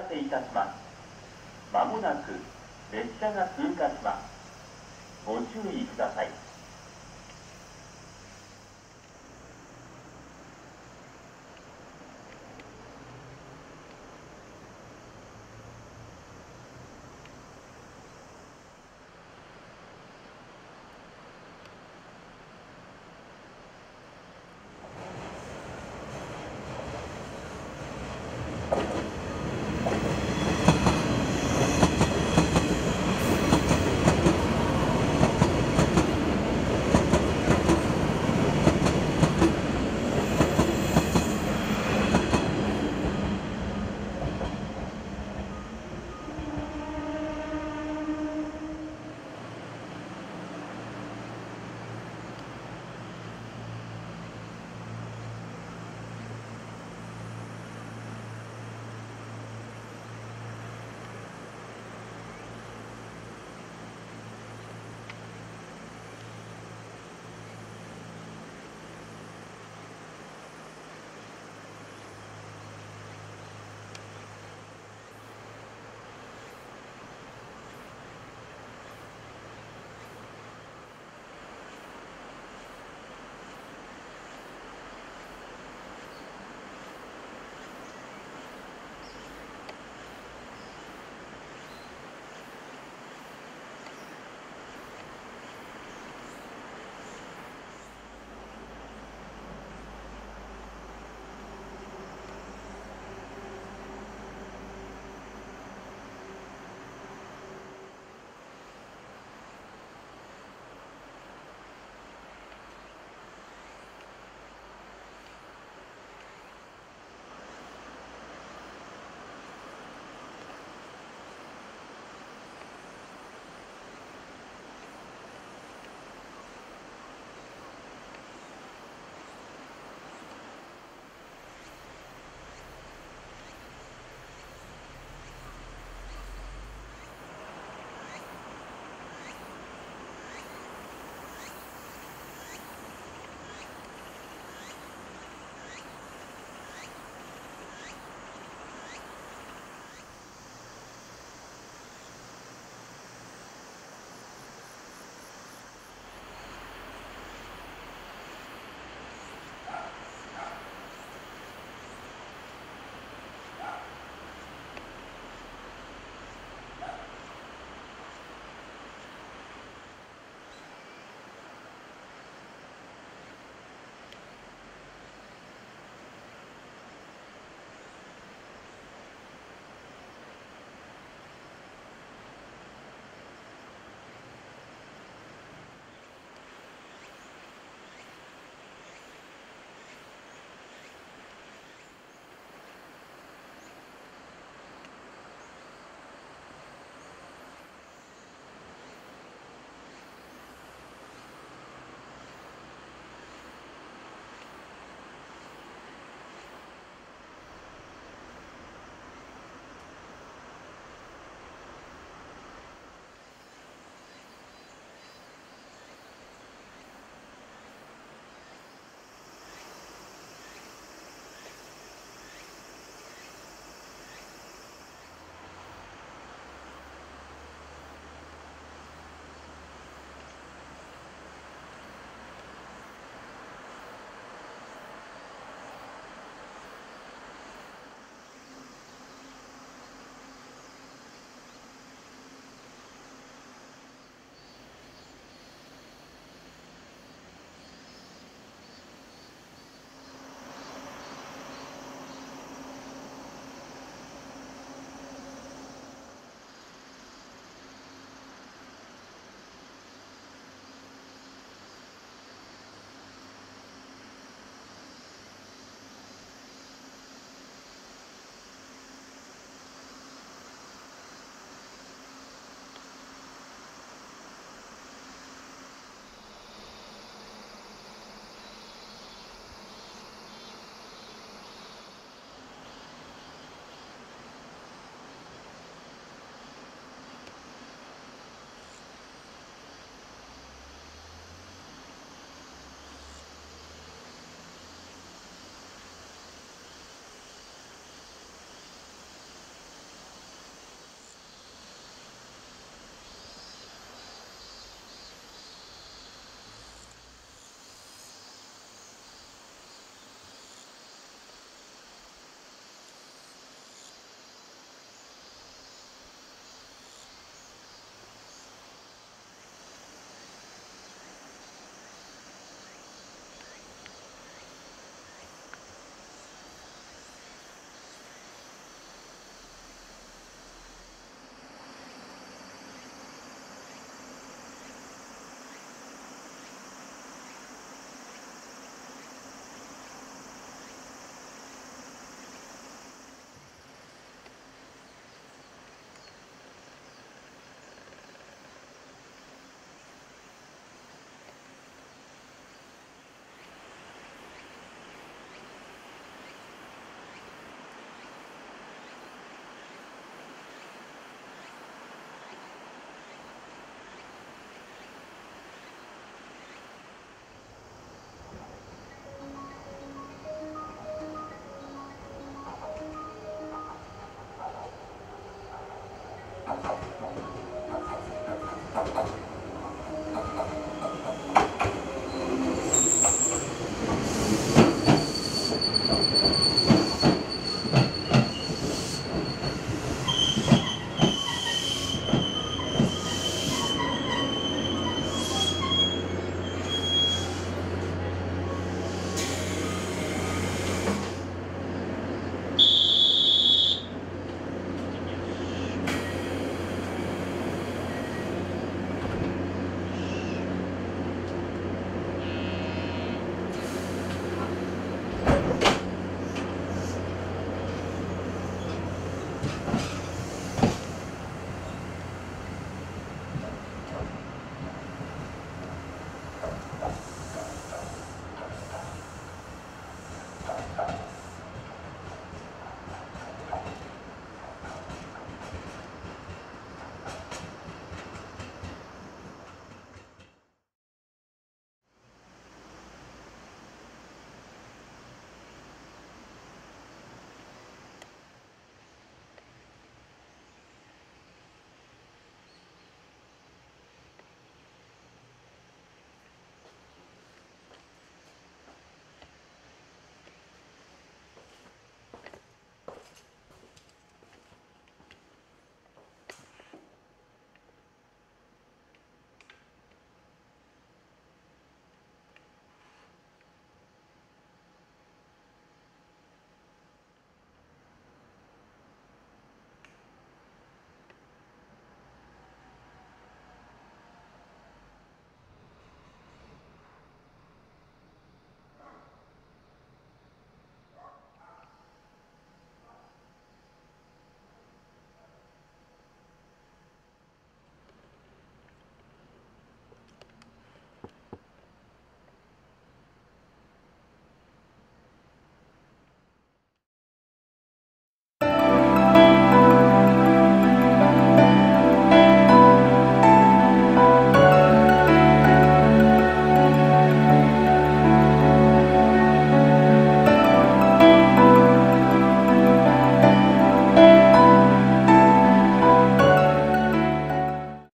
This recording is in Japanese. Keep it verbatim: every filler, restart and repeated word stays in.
立ていたします。まもなく列車が通過します。ご注意ください。